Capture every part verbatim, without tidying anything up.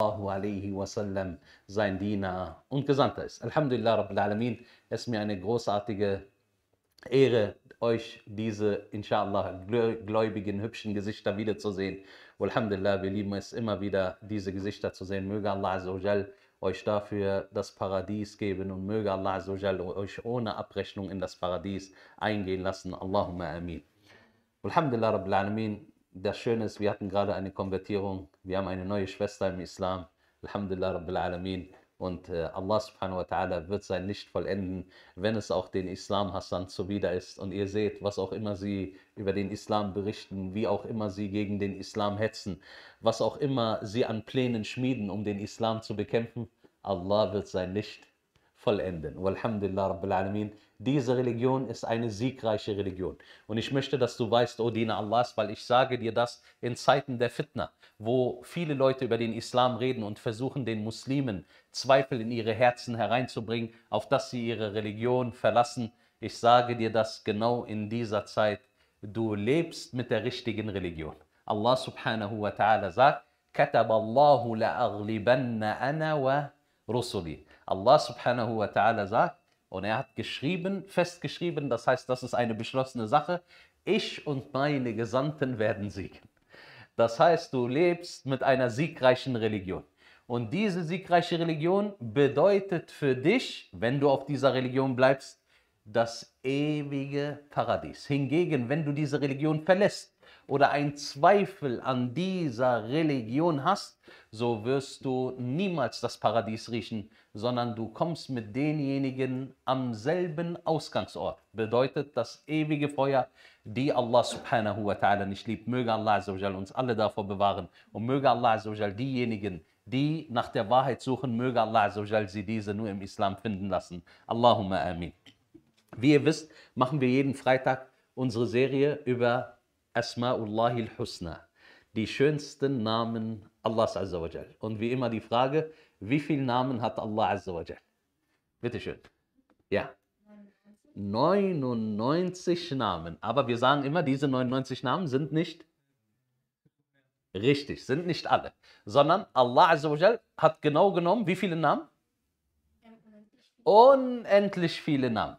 wasallam sein Diener und Gesandter ist. Alhamdulillah Rabbil Alamin, es ist mir eine großartige Ehre, euch diese, inshallah, gläubigen, hübschen Gesichter wiederzusehen. Alhamdulillah, wir lieben es immer wieder, diese Gesichter zu sehen. Möge Allah Azzawajal euch dafür das Paradies geben und möge Allah Azzawajal euch ohne Abrechnung in das Paradies eingehen lassen. Allahumma amin. Alhamdulillah Rabbil Alamin. Das Schöne ist, wir hatten gerade eine Konvertierung. Wir haben eine neue Schwester im Islam. Alhamdulillah Rabbil Alamin. Und Allah subhanahu wa ta'ala wird sein Licht vollenden, wenn es auch den Islam-Hassern zuwider ist. Und ihr seht, was auch immer sie über den Islam berichten, wie auch immer sie gegen den Islam hetzen, was auch immer sie an Plänen schmieden, um den Islam zu bekämpfen, Allah wird sein Licht vollenden. Walhamdulillah Rabbil Alamin. Diese Religion ist eine siegreiche Religion. Und ich möchte, dass du weißt, O Diener Allahs, weil ich sage dir das in Zeiten der Fitna, wo viele Leute über den Islam reden und versuchen, den Muslimen Zweifel in ihre Herzen hereinzubringen, auf dass sie ihre Religion verlassen. Ich sage dir das genau in dieser Zeit. Du lebst mit der richtigen Religion. Allah subhanahu wa ta'ala sagt, Kataballahu la'aghlibanna ana wa rusuli. Allah subhanahu wa ta'ala sagt, und er hat geschrieben, festgeschrieben, das heißt, das ist eine beschlossene Sache. Ich und meine Gesandten werden siegen. Das heißt, du lebst mit einer siegreichen Religion. Und diese siegreiche Religion bedeutet für dich, wenn du auf dieser Religion bleibst, das ewige Paradies. Hingegen, wenn du diese Religion verlässt oder einen Zweifel an dieser Religion hast, so wirst du niemals das Paradies riechen, sondern du kommst mit denjenigen am selben Ausgangsort. Bedeutet das ewige Feuer, die Allah subhanahu wa ta'ala nicht liebt. Möge Allah Azzawajal uns alle davor bewahren und möge Allah Azzawajal diejenigen, die nach der Wahrheit suchen, möge Allah Azzawajal sie diese nur im Islam finden lassen. Allahumma amin. Wie ihr wisst, machen wir jeden Freitag unsere Serie über Asma'ullahi al-Husna, die schönsten Namen Allahs Azzawajal. Und wie immer die Frage, wie viele Namen hat Allah Azzawajal? Bitte schön. Ja. neunundneunzig Namen. Aber wir sagen immer, diese neunundneunzig Namen sind nicht richtig, sind nicht alle. Sondern Allah Azzawajal hat genau genommen, wie viele Namen? Unendlich viele Namen.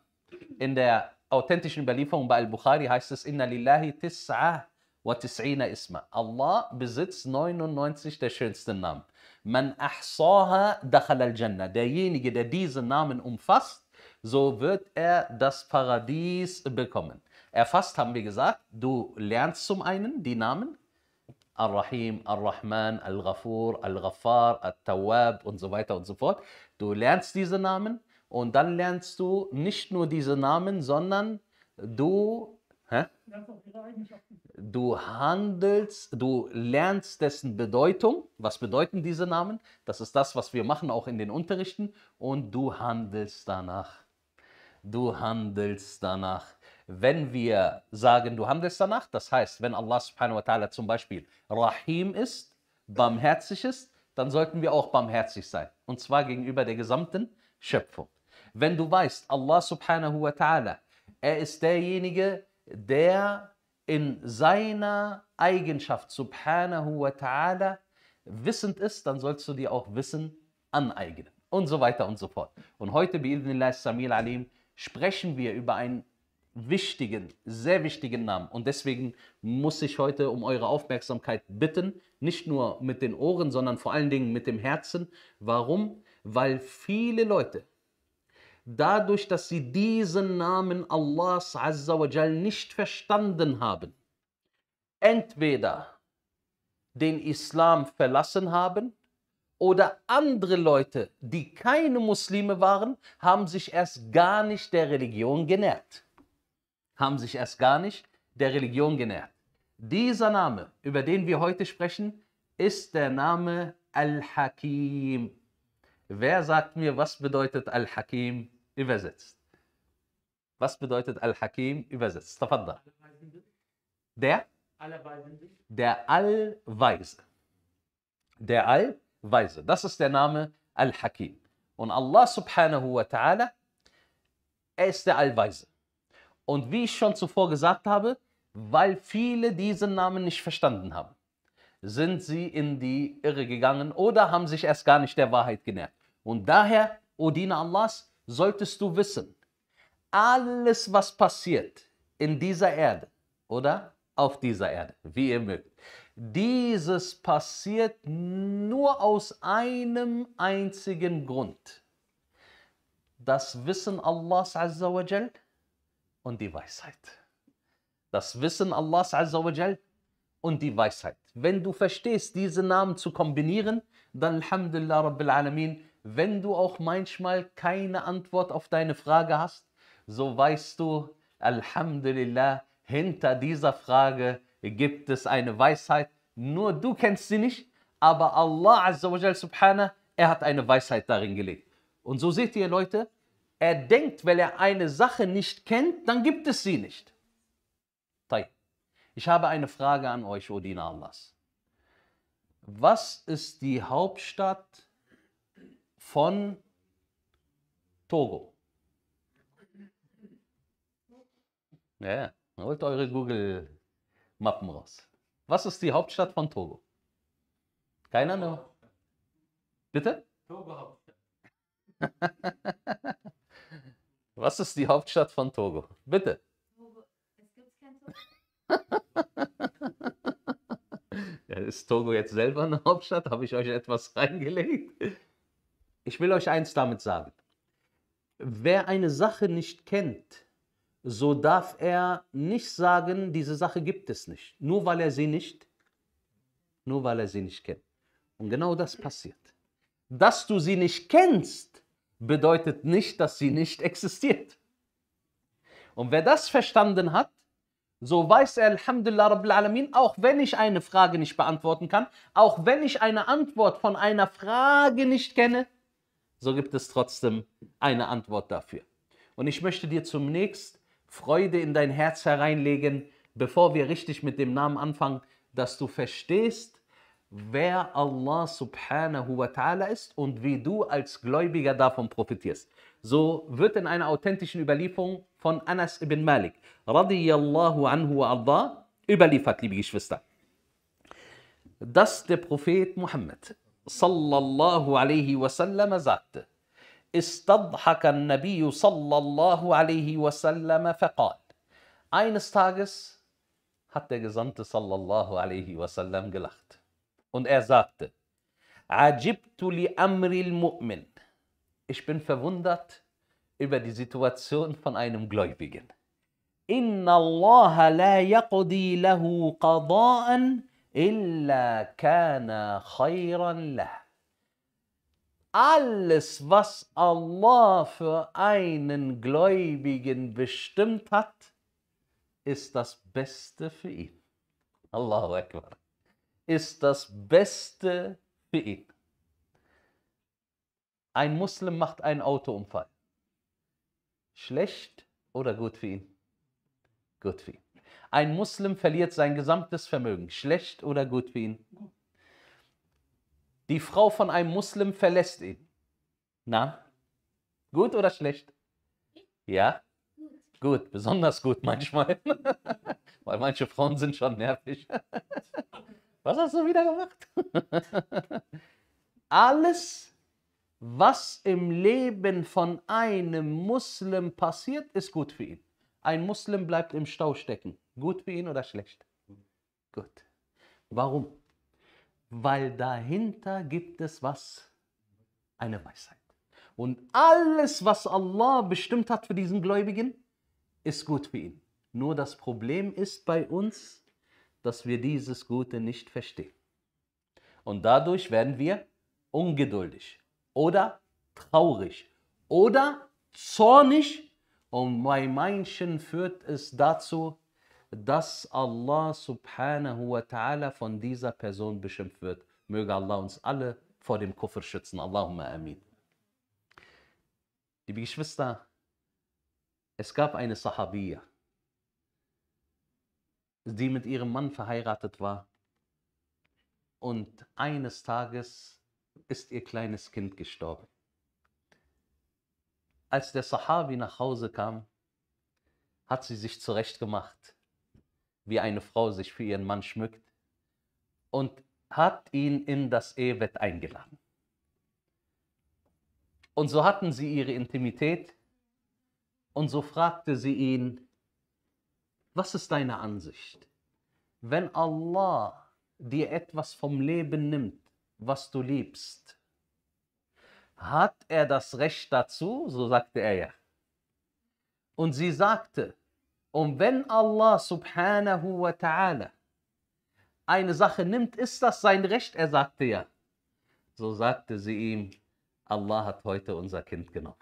In der authentischen Überlieferung bei Al-Bukhari heißt es, Inna lillahi tis'a wa tis'ina isma. Allah besitzt neunundneunzig der schönsten Namen. Man ahsaha dakhal al-Jannah. Derjenige, der diese Namen umfasst, so wird er das Paradies bekommen. Erfasst haben wir gesagt, du lernst zum einen die Namen Ar-Rahim, Ar-Rahman, Al-Ghafur, Al-Ghaffar, At-Tawwab und so weiter und so fort. Du lernst diese Namen. Und dann lernst du nicht nur diese Namen, sondern du, hä? du handelst, du lernst dessen Bedeutung. Was bedeuten diese Namen? Das ist das, was wir machen, auch in den Unterrichten. Und du handelst danach. Du handelst danach. Wenn wir sagen, du handelst danach, das heißt, wenn Allah subhanahu wa ta'ala zum Beispiel Rahim ist, barmherzig ist, dann sollten wir auch barmherzig sein. Und zwar gegenüber der gesamten Schöpfung. Wenn du weißt, Allah subhanahu wa ta'ala, er ist derjenige, der in seiner Eigenschaft subhanahu wa ta'ala wissend ist, dann sollst du dir auch Wissen aneignen und so weiter und so fort. Und heute bi'idhnillah samil alim sprechen wir über einen wichtigen, sehr wichtigen Namen. Und deswegen muss ich heute um eure Aufmerksamkeit bitten, nicht nur mit den Ohren, sondern vor allen Dingen mit dem Herzen. Warum? Weil viele Leute, dadurch, dass sie diesen Namen Allahs Azzawajal nicht verstanden haben, entweder den Islam verlassen haben oder andere Leute, die keine Muslime waren, haben sich erst gar nicht der Religion genähert. Haben sich erst gar nicht der Religion genähert. Dieser Name, über den wir heute sprechen, ist der Name Al-Hakim. Wer sagt mir, was bedeutet Al-Hakim übersetzt? Was bedeutet Al-Hakim übersetzt? Tafaddal. Der? Der Allweise. Der Allweise. Das ist der Name Al-Hakim. Und Allah subhanahu wa ta'ala, er ist der Allweise. Und wie ich schon zuvor gesagt habe, weil viele diesen Namen nicht verstanden haben. sind sie in die Irre gegangen oder haben sich erst gar nicht der Wahrheit genähert. Und daher, o Diener Allahs, solltest du wissen, alles, was passiert in dieser Erde oder auf dieser Erde, wie ihr mögt, dieses passiert nur aus einem einzigen Grund. Das Wissen Allahs Azza wa Jal und die Weisheit. Das Wissen Allahs Azza wa Jal und die Weisheit. Wenn du verstehst, diese Namen zu kombinieren, dann Alhamdulillah Rabbil Alamin. Wenn du auch manchmal keine Antwort auf deine Frage hast, so weißt du, Alhamdulillah, hinter dieser Frage gibt es eine Weisheit. Nur du kennst sie nicht, aber Allah Azza wa Jal Subhanahu, er hat eine Weisheit darin gelegt. Und so seht ihr, Leute, er denkt, weil er eine Sache nicht kennt, dann gibt es sie nicht. Ich habe eine Frage an euch, o Diener Allahs. Was ist die Hauptstadt von Togo? Ja, holt eure Google-Mappen raus. Was ist die Hauptstadt von Togo? Keiner nur? Bitte? Togo-Hauptstadt. Was ist die Hauptstadt von Togo? Bitte. Ja, ist Togo jetzt selber eine Hauptstadt? Habe ich euch etwas reingelegt? Ich will euch eins damit sagen. Wer eine Sache nicht kennt, so darf er nicht sagen, diese Sache gibt es nicht. Nur weil er sie nicht, nur weil er sie nicht kennt. Und genau das passiert. Dass du sie nicht kennst, bedeutet nicht, dass sie nicht existiert. Und wer das verstanden hat, so weiß er, Alhamdulillah Rabbil Alamin, auch wenn ich eine Frage nicht beantworten kann, auch wenn ich eine Antwort von einer Frage nicht kenne, so gibt es trotzdem eine Antwort dafür. Und ich möchte dir zunächst Freude in dein Herz hereinlegen, bevor wir richtig mit dem Namen anfangen, dass du verstehst, wer Allah Subhanahu wa Ta'ala ist und wie du als Gläubiger davon profitierst. So wird in einer authentischen Überlieferung von Anas ibn Malik radiyallahu anhu wa arda überliefert, liebe Geschwister, dass der Prophet Muhammad sallallahu alaihi wasallam sagte: Istadhaka an-Nabiy sallallahu alaihi wasallam faqal. Eines Tages hat der Gesandte sallallahu alaihi wasallam gelacht. Und er sagte: Ajibtu li amril mu'min. Ich bin verwundert über die Situation von einem Gläubigen. Inna Allah la yaqdi lahu qada'an illa kana khayran lah. Alles, was Allah für einen Gläubigen bestimmt hat, ist das Beste für ihn. Allahu Akbar. Ist das Beste für ihn. Ein Muslim macht einen Autounfall. Schlecht oder gut für ihn? Gut für ihn. Ein Muslim verliert sein gesamtes Vermögen. Schlecht oder gut für ihn? Die Frau von einem Muslim verlässt ihn. Na? Gut oder schlecht? Ja? Gut, besonders gut manchmal. Weil manche Frauen sind schon nervig. Was hast du wieder gemacht? Alles, was im Leben von einem Muslim passiert, ist gut für ihn. Ein Muslim bleibt im Stau stecken. Gut für ihn oder schlecht? Gut. Warum? Weil dahinter gibt es was? Eine Weisheit. Und alles, was Allah bestimmt hat für diesen Gläubigen, ist gut für ihn. Nur das Problem ist bei uns, dass wir dieses Gute nicht verstehen. Und dadurch werden wir ungeduldig oder traurig oder zornig. Und bei manchen führt es dazu, dass Allah Subhanahu wa Ta'ala von dieser Person beschimpft wird. Möge Allah uns alle vor dem Kufr schützen. Allahumma amin. Liebe Geschwister, es gab eine Sahabiyya, die mit ihrem Mann verheiratet war, und eines Tages ist ihr kleines Kind gestorben. Als der Sahabi nach Hause kam, hat sie sich zurechtgemacht, wie eine Frau sich für ihren Mann schmückt, und hat ihn in das Ehebett eingeladen. Und so hatten sie ihre Intimität und so fragte sie ihn, was ist deine Ansicht? Wenn Allah dir etwas vom Leben nimmt, was du liebst, hat er das Recht dazu? So sagte er ja. Und sie sagte, und wenn Allah subhanahu wa ta'ala eine Sache nimmt, ist das sein Recht? Er sagte ja. So sagte sie ihm, Allah hat heute unser Kind genommen.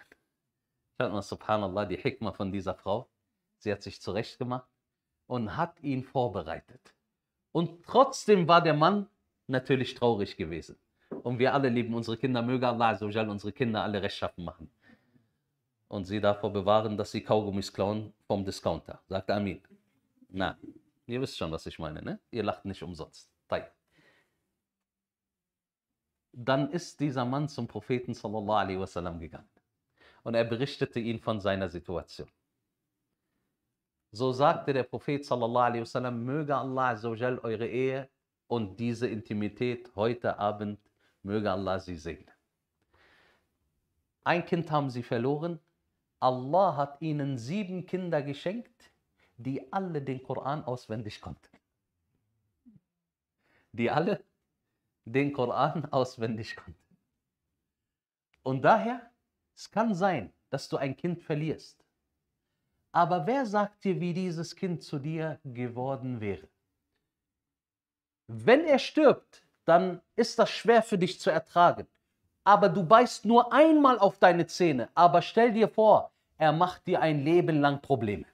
Schaut mal, subhanallah, die Hikma von dieser Frau. Sie hat sich zurecht gemacht und hat ihn vorbereitet. Und trotzdem war der Mann natürlich traurig gewesen. Und wir alle lieben unsere Kinder, möge Allah azawajal unsere Kinder alle rechtschaffen machen. Und sie davor bewahren, dass sie Kaugummis klauen vom Discounter. Sagt Amin. Na, ihr wisst schon, was ich meine, ne? Ihr lacht nicht umsonst. Taib. Dann ist dieser Mann zum Propheten sallallahu alaihi wasallam gegangen. Und er berichtete ihn von seiner Situation. So sagte der Prophet sallallahu alaihi wasallam, möge Allah azawajal eure Ehe und diese Intimität heute Abend, möge Allah sie segnen. Ein Kind haben sie verloren. Allah hat ihnen sieben Kinder geschenkt, die alle den Koran auswendig konnten. Die alle den Koran auswendig konnten. Und daher, es kann sein, dass du ein Kind verlierst. Aber wer sagt dir, wie dieses Kind zu dir geworden wäre? Wenn er stirbt, dann ist das schwer für dich zu ertragen. Aber du beißt nur einmal auf deine Zähne. Aber stell dir vor, er macht dir ein Leben lang Probleme.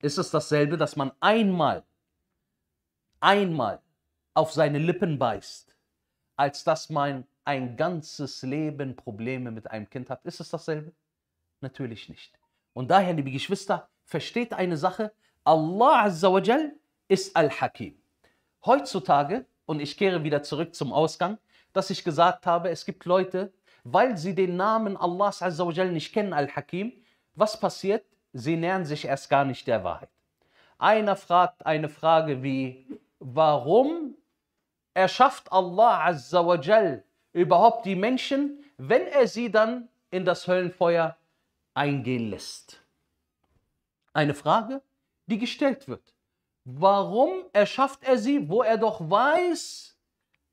Ist es dasselbe, dass man einmal, einmal auf seine Lippen beißt, als dass man ein ganzes Leben Probleme mit einem Kind hat? Ist es dasselbe? Natürlich nicht. Und daher, liebe Geschwister, versteht eine Sache, Allah Azzawajal ist Al-Hakim. Heutzutage, und ich kehre wieder zurück zum Ausgang, dass ich gesagt habe, es gibt Leute, weil sie den Namen Allahs Azzawajal nicht kennen, Al-Hakim, was passiert? Sie nähern sich erst gar nicht der Wahrheit. Einer fragt eine Frage wie, warum erschafft Allah Azzawajal überhaupt die Menschen, wenn er sie dann in das Höllenfeuer eingehen lässt? Eine Frage, die gestellt wird. Warum erschafft er sie, wo er doch weiß,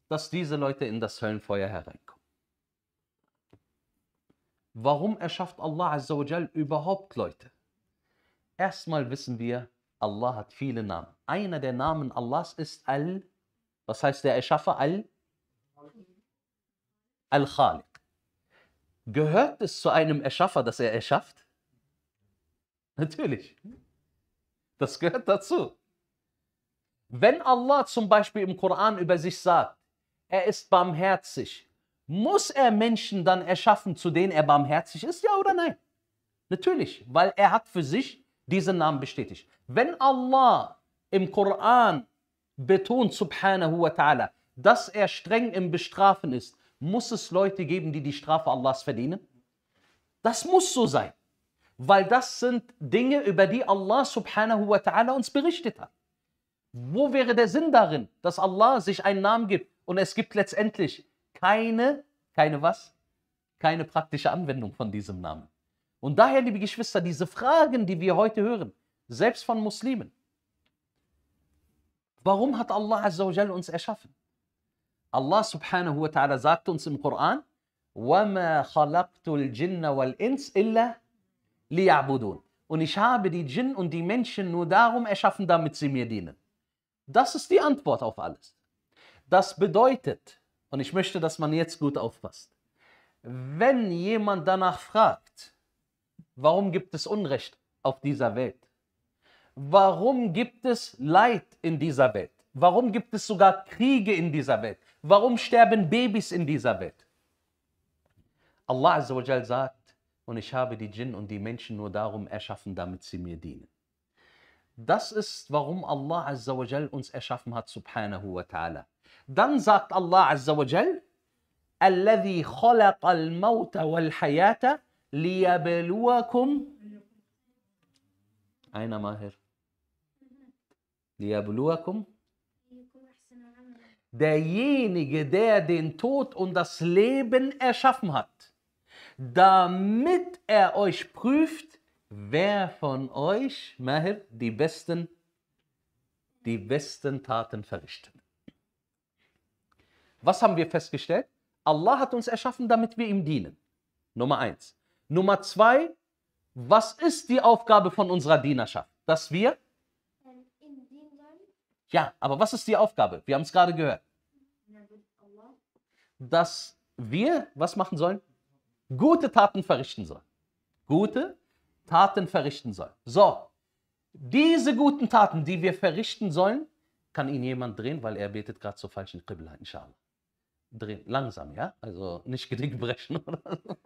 dass diese Leute in das Höllenfeuer hereinkommen? Warum erschafft Allah Azzawajal überhaupt Leute? Erstmal wissen wir, Allah hat viele Namen. Einer der Namen Allahs ist Al, was heißt der Erschaffer? Al? Al-Khaliq. Gehört es zu einem Erschaffer, dass er erschafft? Natürlich. Das gehört dazu. Wenn Allah zum Beispiel im Koran über sich sagt, er ist barmherzig, muss er Menschen dann erschaffen, zu denen er barmherzig ist? Ja oder nein? Natürlich, weil er hat für sich diesen Namen bestätigt. Wenn Allah im Koran betont, subhanahu wa ta'ala, dass er streng im Bestrafen ist, muss es Leute geben, die die Strafe Allahs verdienen? Das muss so sein, weil das sind Dinge, über die Allah subhanahu wa ta'ala uns berichtet hat. Wo wäre der Sinn darin, dass Allah sich einen Namen gibt? Und es gibt letztendlich keine, keine was? Keine praktische Anwendung von diesem Namen. Und daher, liebe Geschwister, diese Fragen, die wir heute hören, selbst von Muslimen. Warum hat Allah Azzawajal uns erschaffen? Allah subhanahu wa ta'ala sagt uns im Koran, وَمَا خَلَقْتُ الْجِنَّ وَالْإِنْسِ إِلَّا لِيَعْبُدُونَ. Und ich habe die Djinn und die Menschen nur darum erschaffen, damit sie mir dienen. Das ist die Antwort auf alles. Das bedeutet, und ich möchte, dass man jetzt gut aufpasst, wenn jemand danach fragt, warum gibt es Unrecht auf dieser Welt? Warum gibt es Leid in dieser Welt? Warum gibt es sogar Kriege in dieser Welt? Warum sterben Babys in dieser Welt? Allah Azzawajal sagt, und ich habe die Djinn und die Menschen nur darum erschaffen, damit sie mir dienen. Das ist, warum Allah Azzawajal uns erschaffen hat, subhanahu wa ta'ala. Dann sagt Allah Azzawajal, الَّذِي خَلَقَ الْمَوْتَ وَالْحَيَاةَ لِيَبْلُوَكُمْ. Einer Maher. لِيَبْلُوَكُمْ derjenige, der den Tod und das Leben erschaffen hat, damit er euch prüft, wer von euch, Maher, die besten, die besten Taten verrichtet. Was haben wir festgestellt? Allah hat uns erschaffen, damit wir ihm dienen. Nummer eins. Nummer zwei, was ist die Aufgabe von unserer Dienerschaft? Dass wir? Ja, aber was ist die Aufgabe? Wir haben es gerade gehört. Dass wir, was machen sollen? Gute Taten verrichten sollen. Gute Taten verrichten sollen. So, diese guten Taten, die wir verrichten sollen, kann ihn jemand drehen, weil er betet gerade zur falschen Qibla, inshallah. Drehen, langsam, ja? Also nicht gedick brechen oder so.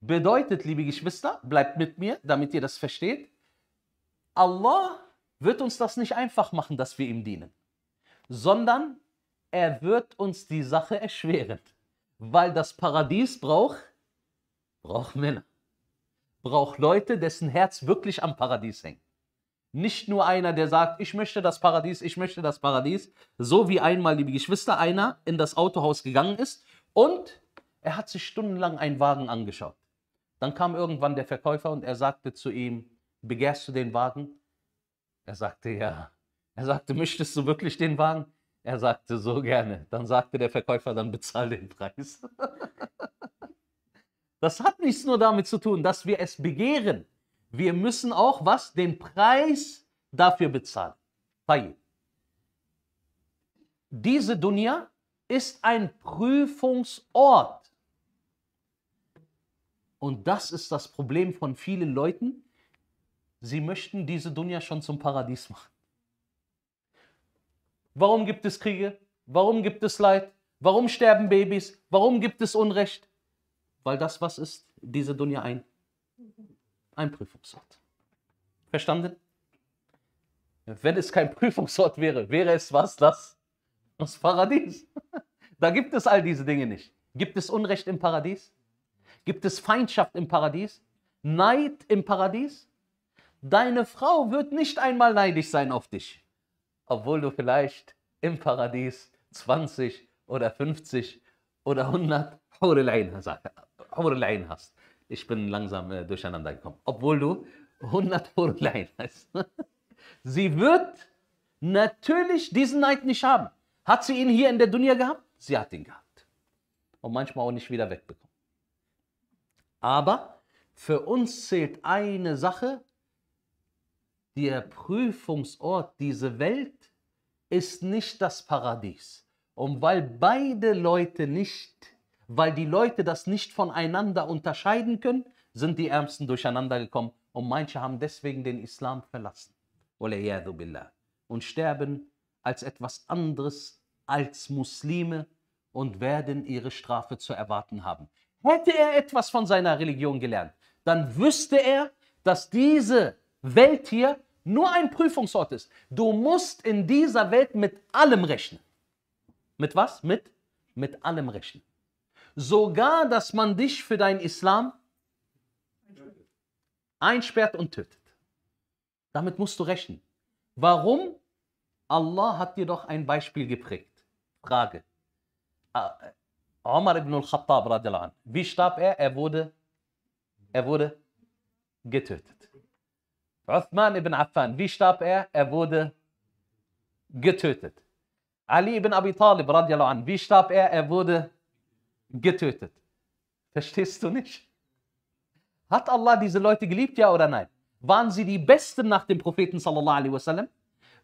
Bedeutet, liebe Geschwister, bleibt mit mir, damit ihr das versteht. Allah wird uns das nicht einfach machen, dass wir ihm dienen, sondern er wird uns die Sache erschweren, weil das Paradies braucht, braucht Männer, braucht Leute, dessen Herz wirklich am Paradies hängt. Nicht nur einer, der sagt, ich möchte das Paradies, ich möchte das Paradies, so wie einmal, liebe Geschwister, einer in das Autohaus gegangen ist und er hat sich stundenlang einen Wagen angeschaut. Dann kam irgendwann der Verkäufer und er sagte zu ihm, begehrst du den Wagen? Er sagte, ja. Er sagte, möchtest du wirklich den Wagen? Er sagte, so gerne. Dann sagte der Verkäufer, dann bezahl den Preis. Das hat nichts nur damit zu tun, dass wir es begehren. Wir müssen auch, was? Den Preis dafür bezahlen. Diese Dunya ist ein Prüfungsort. Und das ist das Problem von vielen Leuten. Sie möchten diese Dunya schon zum Paradies machen. Warum gibt es Kriege? Warum gibt es Leid? Warum sterben Babys? Warum gibt es Unrecht? Weil das, was ist, diese Dunya ein, ein Prüfungsort. Verstanden? Wenn es kein Prüfungsort wäre, wäre es was, das, das Paradies. Da gibt es all diese Dinge nicht. Gibt es Unrecht im Paradies? Gibt es Feindschaft im Paradies? Neid im Paradies? Deine Frau wird nicht einmal neidisch sein auf dich, obwohl du vielleicht im Paradies zwanzig oder fünfzig oder hundert Hur al-Ain hast. Ich bin langsam äh, durcheinander gekommen. Obwohl du hundert Hur al-Ain hast. Sie wird natürlich diesen Neid nicht haben. Hat sie ihn hier in der Dunya gehabt? Sie hat ihn gehabt. Und manchmal auch nicht wieder wegbekommen. Aber für uns zählt eine Sache. Der Prüfungsort, diese Welt, ist nicht das Paradies. Und weil beide Leute nicht, weil die Leute das nicht voneinander unterscheiden können, sind die Ärmsten durcheinander gekommen. Und manche haben deswegen den Islam verlassen. Waliyadu billah. Und sterben als etwas anderes als Muslime und werden ihre Strafe zu erwarten haben. Hätte er etwas von seiner Religion gelernt, dann wüsste er, dass diese Welt hier nur ein Prüfungsort ist. Du musst in dieser Welt mit allem rechnen. Mit was? Mit, mit allem rechnen. Sogar, dass man dich für deinen Islam einsperrt und tötet. Damit musst du rechnen. Warum? Allah hat dir doch ein Beispiel geprägt. Frage. Omar ibn al-Khattab, radhiyallahu anhu. Wie starb er? Er wurde, er wurde getötet. Uthman ibn Affan, wie starb er? Er wurde getötet. Ali ibn Abi Talib, radhiyallahu anhu, wie starb er? Er wurde getötet. Verstehst du nicht? Hat Allah diese Leute geliebt, ja oder nein? Waren sie die Besten nach dem Propheten, sallallahu alaihi wasallam?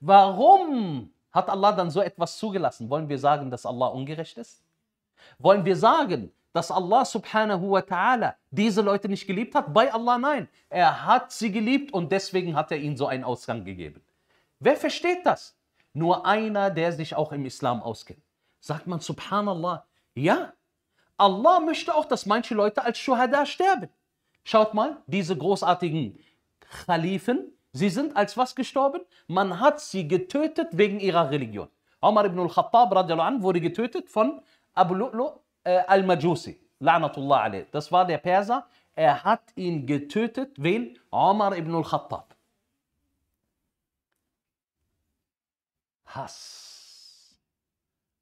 Warum hat Allah dann so etwas zugelassen? Wollen wir sagen, dass Allah ungerecht ist? Wollen wir sagen, dass Allah subhanahu wa ta'ala diese Leute nicht geliebt hat? Bei Allah nein. Er hat sie geliebt und deswegen hat er ihnen so einen Ausgang gegeben. Wer versteht das? Nur einer, der sich auch im Islam auskennt. Sagt man subhanallah. Ja, Allah möchte auch, dass manche Leute als Schuhada sterben. Schaut mal, diese großartigen Khalifen, sie sind als was gestorben? Man hat sie getötet wegen ihrer Religion. Omar ibn al-Khattab radhiyallahu anhu wurde getötet von Abu Lu'lu' Al-Majusi, la'natullah alayh. Das war der Perser. Er hat ihn getötet. Wen? Omar ibn al-Khattab. Hass.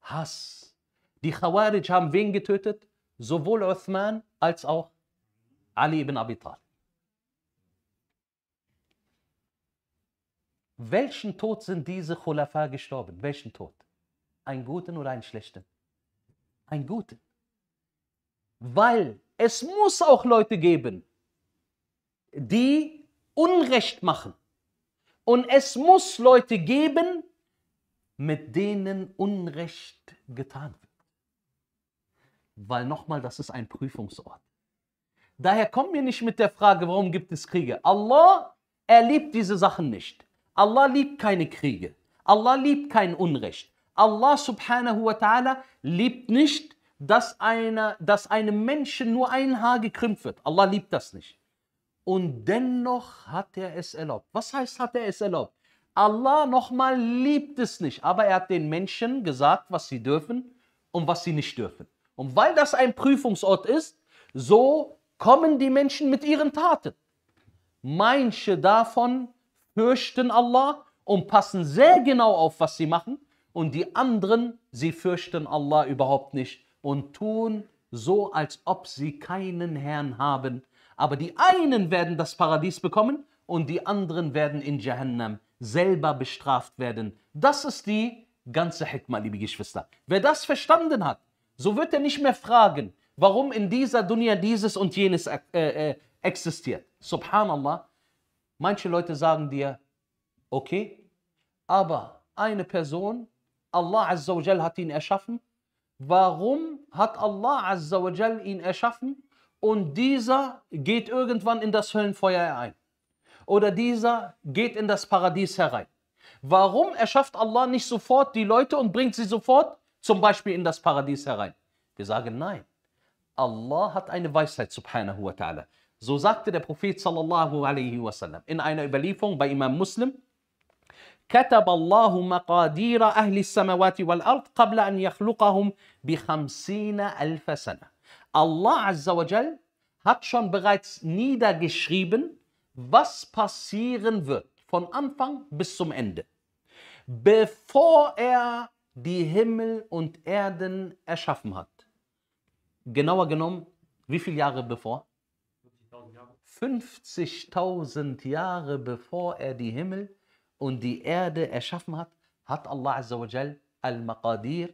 Hass. Die Khawarij haben wen getötet? Sowohl Uthman als auch Ali ibn Abi Talib. Welchen Tod sind diese Khulafa gestorben? Welchen Tod? Einen guten oder einen schlechten? Einen guten. Weil es muss auch Leute geben, die Unrecht machen. Und es muss Leute geben, mit denen Unrecht getan wird. Weil nochmal, das ist ein Prüfungsort. Daher kommen wir nicht mit der Frage, warum gibt es Kriege? Allah, er liebt diese Sachen nicht. Allah liebt keine Kriege. Allah liebt kein Unrecht. Allah subhanahu wa ta'ala liebt nicht, dass, einer, dass einem Menschen nur ein Haar gekrümmt wird. Allah liebt das nicht. Und dennoch hat er es erlaubt. Was heißt, hat er es erlaubt? Allah nochmal liebt es nicht, aber er hat den Menschen gesagt, was sie dürfen und was sie nicht dürfen. Und weil das ein Prüfungsort ist, so kommen die Menschen mit ihren Taten. Manche davon fürchten Allah und passen sehr genau auf, was sie machen. Und die anderen, sie fürchten Allah überhaupt nicht und tun so, als ob sie keinen Herrn haben. Aber die einen werden das Paradies bekommen und die anderen werden in Jahannam selber bestraft werden. Das ist die ganze Hikmah, liebe Geschwister. Wer das verstanden hat, so wird er nicht mehr fragen, warum in dieser Dunya dieses und jenes äh, äh, existiert. Subhanallah, manche Leute sagen dir, okay, aber eine Person, Allah Azza wa Jal hat ihn erschaffen. Warum hat Allah Azza wa Jal ihn erschaffen und dieser geht irgendwann in das Höllenfeuer ein? Oder dieser geht in das Paradies herein? Warum erschafft Allah nicht sofort die Leute und bringt sie sofort zum Beispiel in das Paradies herein? Wir sagen nein. Allah hat eine Weisheit, subhanahu wa ta'ala. So sagte der Prophet sallallahu alaihi wasallam in einer Überlieferung bei Imam Muslim, كتب الله مقادير أهل السماوات والأرض قبل أن يخلقهم بخمسين ألف سنة. Allah Azza wa Jal hat schon bereits niedergeschrieben, was passieren wird von Anfang bis zum Ende, bevor er die Himmel und Erden erschaffen hat. Genauer genommen, wie viele Jahre bevor? fünfzigtausend Jahre bevor er die Himmel und die Erde erschaffen hat, hat Allah Azza wa Jal Al-Maqadir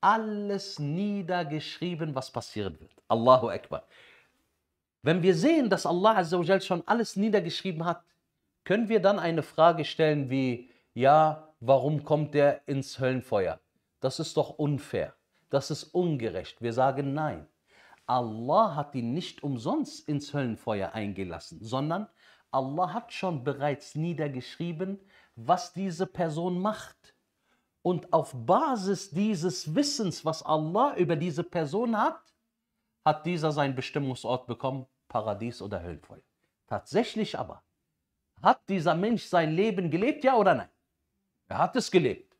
alles niedergeschrieben, was passieren wird. Allahu Akbar. Wenn wir sehen, dass Allah Azza wa Jal schon alles niedergeschrieben hat, können wir dann eine Frage stellen wie, ja, warum kommt der ins Höllenfeuer? Das ist doch unfair. Das ist ungerecht. Wir sagen nein. Allah hat ihn nicht umsonst ins Höllenfeuer eingelassen, sondern Allah hat schon bereits niedergeschrieben, was diese Person macht. Und auf Basis dieses Wissens, was Allah über diese Person hat, hat dieser seinen Bestimmungsort bekommen, Paradies oder Höllenfeuer. Tatsächlich aber, hat dieser Mensch sein Leben gelebt, ja oder nein? Er hat es gelebt.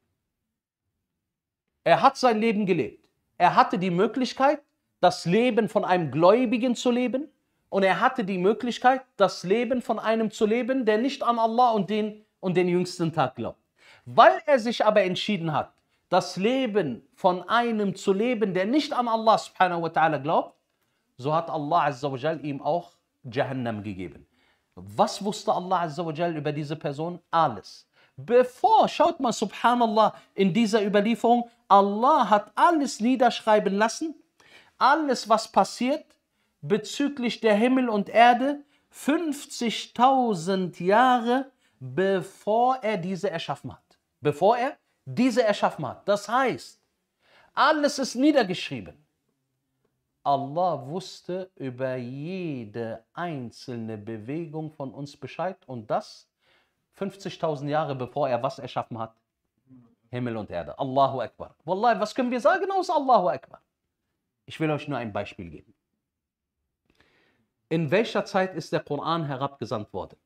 Er hat sein Leben gelebt. Er hatte die Möglichkeit, das Leben von einem Gläubigen zu leben. Und er hatte die Möglichkeit, das Leben von einem zu leben, der nicht an Allah und den, und den jüngsten Tag glaubt. Weil er sich aber entschieden hat, das Leben von einem zu leben, der nicht an Allah subhanahu wa ta'ala glaubt, so hat Allah Azza wa Jal ihm auch Jahannam gegeben. Was wusste Allah Azza wa Jal über diese Person? Alles. Bevor, schaut mal, subhanallah, in dieser Überlieferung, Allah hat alles niederschreiben lassen, alles, was passiert bezüglich der Himmel und Erde, fünfzigtausend Jahre, bevor er diese erschaffen hat. Bevor er diese erschaffen hat. Das heißt, alles ist niedergeschrieben. Allah wusste über jede einzelne Bewegung von uns Bescheid und das fünfzigtausend Jahre bevor er was erschaffen hat? Himmel und Erde. Allahu Akbar. Wallahi, was können wir sagen aus Allahu Akbar? Ich will euch nur ein Beispiel geben. In welcher Zeit ist der Koran herabgesandt worden?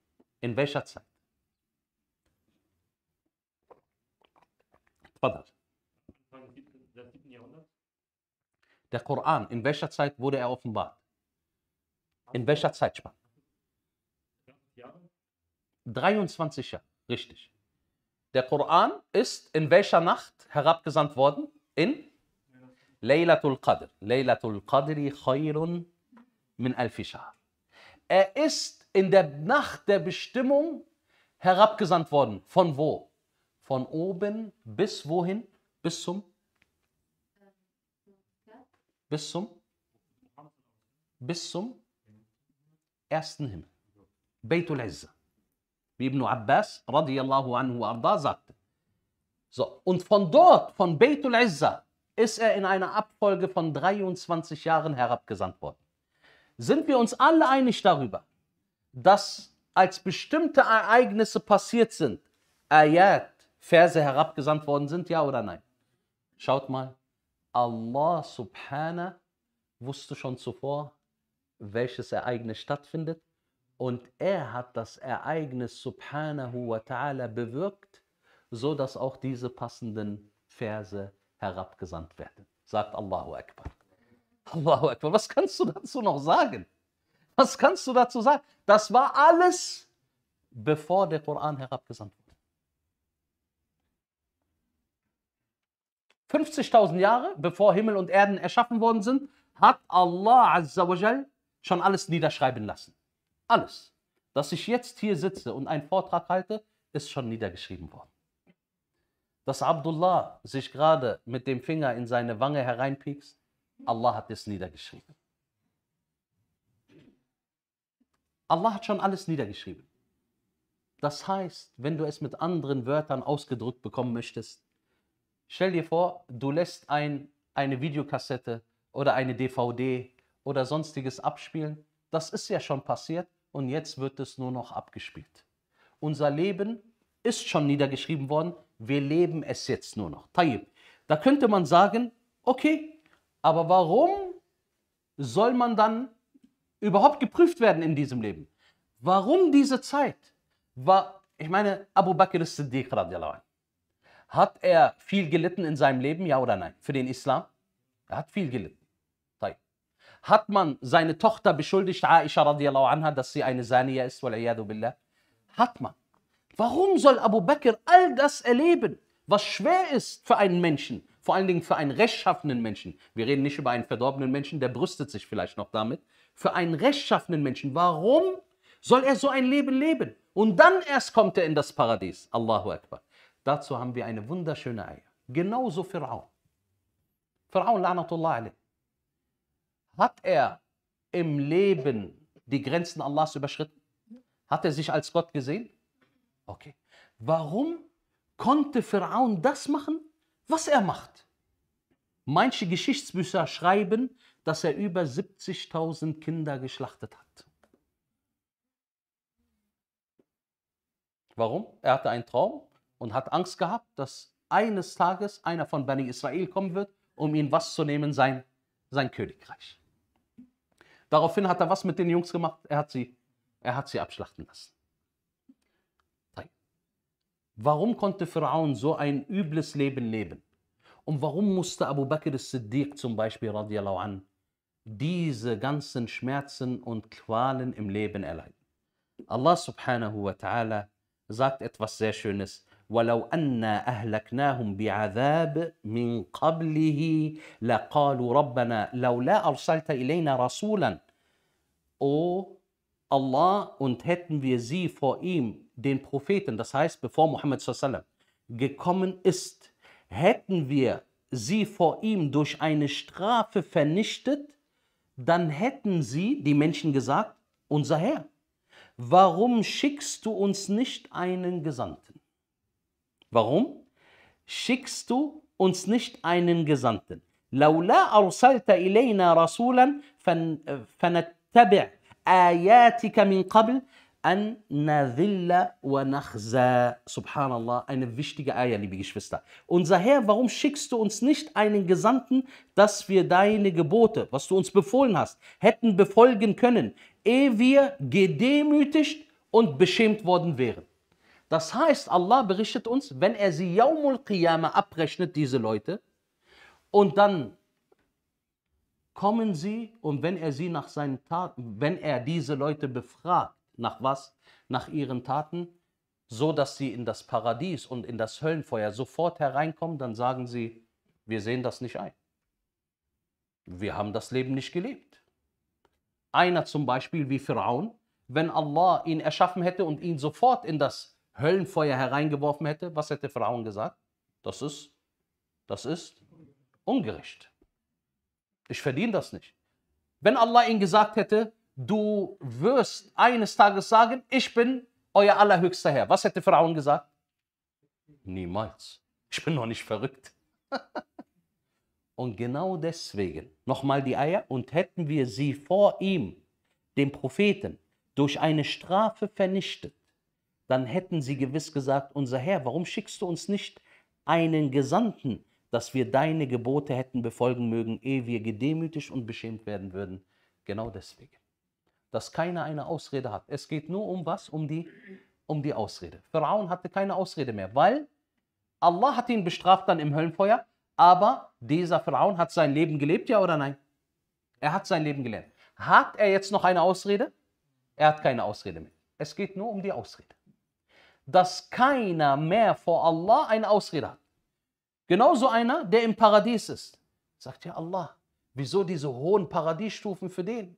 In welcher Zeit? Der Koran, in welcher Zeit wurde er offenbart? In welcher Zeitspanne? dreiundzwanzig Jahre, richtig. Der Koran ist in welcher Nacht herabgesandt worden? In Laylatul Qadr. Laylatul Qadri khayrun min alfi shahr. Er ist in der Nacht der Bestimmung herabgesandt worden. Von wo? Von oben bis wohin? Bis zum? Bis zum? Bis zum ersten Himmel. Beitul Izzah. Wie Ibn Abbas radiyallahu anhu arda sagte. So, und von dort, von Beitul Izzah, ist er in einer Abfolge von dreiundzwanzig Jahren herabgesandt worden. Sind wir uns alle einig darüber, dass als bestimmte Ereignisse passiert sind, Ayat, Verse herabgesandt worden sind, ja oder nein? Schaut mal, Allah subhanahu wusste schon zuvor, welches Ereignis stattfindet. Und er hat das Ereignis subhanahu wa ta'ala bewirkt, so dass auch diese passenden Verse herabgesandt werden. Sagt Allahu Akbar. Allahu Akbar. Was kannst du dazu noch sagen? Was kannst du dazu sagen? Das war alles, bevor der Koran herabgesandt wurde. fünfzigtausend Jahre, bevor Himmel und Erden erschaffen worden sind, hat Allah Azza wa Jal schon alles niederschreiben lassen. Alles. Dass ich jetzt hier sitze und einen Vortrag halte, ist schon niedergeschrieben worden. Dass Abdullah sich gerade mit dem Finger in seine Wange hereinpiekst, Allah hat es niedergeschrieben. Allah hat schon alles niedergeschrieben. Das heißt, wenn du es mit anderen Wörtern ausgedrückt bekommen möchtest, stell dir vor, du lässt ein, eine Videokassette oder eine D V D oder sonstiges abspielen. Das ist ja schon passiert. Und jetzt wird es nur noch abgespielt. Unser Leben ist schon niedergeschrieben worden. Wir leben es jetzt nur noch. Tayyib. Da könnte man sagen, okay, aber warum soll man dann überhaupt geprüft werden in diesem Leben? Warum diese Zeit? Ich meine, Abu Bakr As-Siddiq radhiyallahu anhu, hat er viel gelitten in seinem Leben, ja oder nein? Für den Islam? Er hat viel gelitten. Hat man seine Tochter beschuldigt, Aisha radiallahu anha, dass sie eine Zaniya ist, wal'iyadu billah? Hat man. Warum soll Abu Bakr all das erleben, was schwer ist für einen Menschen, vor allen Dingen für einen rechtschaffenen Menschen? Wir reden nicht über einen verdorbenen Menschen, der brüstet sich vielleicht noch damit. Für einen rechtschaffenen Menschen, warum soll er so ein Leben leben? Und dann erst kommt er in das Paradies. Allahu Akbar. Dazu haben wir eine wunderschöne Eier. Genauso Firaun. Firaun, la'natullah alayh. Hat er im Leben die Grenzen Allahs überschritten? Hat er sich als Gott gesehen? Okay. Warum konnte Firaun das machen, was er macht? Manche Geschichtsbücher schreiben, dass er über siebzigtausend Kinder geschlachtet hat. Warum? Er hatte einen Traum und hat Angst gehabt, dass eines Tages einer von Bani Israel kommen wird, um ihn was zu nehmen, sein, sein Königreich. Daraufhin hat er was mit den Jungs gemacht? Er hat sie, er hat sie abschlachten lassen. Warum konnte Firaun so ein übles Leben leben? Und warum musste Abu Bakr as-Siddiq zum Beispiel radiallahu an, diese ganzen Schmerzen und Qualen im Leben erleiden? Allah subhanahu wa ta'ala sagt etwas sehr Schönes. وَلَوْ أَنَّا أَهْلَكْنَاهُمْ بِعَذَابٍ مِنْ قَبْلِهِ لَقَالُوا رَبَّنَا لَوْلَا أَرْسَلْتَ إِلَيْنَا رَسُولًا. O Allah, und hätten wir sie vor ihm, den Propheten, das heißt bevor Muhammad sallallahu alaihi wasallam gekommen ist, hätten wir sie vor ihm durch eine Strafe vernichtet, dann hätten sie, die Menschen, gesagt, unser Herr, warum schickst du uns nicht einen Gesandten? Warum schickst du uns nicht einen Gesandten? لَوْلَا أَرْسَلْتَ إِلَيْنَا رَسُولًا فَنَتَّبِعْ آيَاتِكَ مِنْ قَبْلِ أَنْ نَذِلَّ وَنَخْزَى. Subhanallah, eine wichtige Ayah, liebe Geschwister. Unser Herr, warum schickst du uns nicht einen Gesandten, dass wir deine Gebote, was du uns befohlen hast, hätten befolgen können, ehe wir gedemütigt und beschämt worden wären? Das heißt, Allah berichtet uns, wenn er sie Yawmul Qiyama abrechnet, diese Leute, und dann kommen sie, und wenn er sie nach seinen Taten, wenn er diese Leute befragt, nach was? Nach ihren Taten, so dass sie in das Paradies und in das Höllenfeuer sofort hereinkommen, dann sagen sie, wir sehen das nicht ein. Wir haben das Leben nicht gelebt. Einer zum Beispiel wie Firaun, wenn Allah ihn erschaffen hätte und ihn sofort in das Höllenfeuer hereingeworfen hätte, was hätte Firaun gesagt? Das ist, das ist ungerecht. Ich verdiene das nicht. Wenn Allah ihm gesagt hätte, du wirst eines Tages sagen, ich bin euer allerhöchster Herr. Was hätte Firaun gesagt? Niemals. Ich bin noch nicht verrückt. Und genau deswegen, nochmal die Eier, und hätten wir sie vor ihm, dem Propheten, durch eine Strafe vernichtet, dann hätten sie gewiss gesagt, unser Herr, warum schickst du uns nicht einen Gesandten, dass wir deine Gebote hätten befolgen mögen, ehe wir gedemütigt und beschämt werden würden? Genau deswegen, dass keiner eine Ausrede hat. Es geht nur um was? Um die, um die Ausrede. Firaun hatte keine Ausrede mehr, weil Allah hat ihn bestraft dann im Höllenfeuer, aber dieser Firaun hat sein Leben gelebt, ja oder nein? Er hat sein Leben gelebt. Hat er jetzt noch eine Ausrede? Er hat keine Ausrede mehr. Es geht nur um die Ausrede. Dass keiner mehr vor Allah eine Ausrede hat. Genauso einer, der im Paradies ist. Sagt ja Allah, wieso diese hohen Paradiesstufen für den?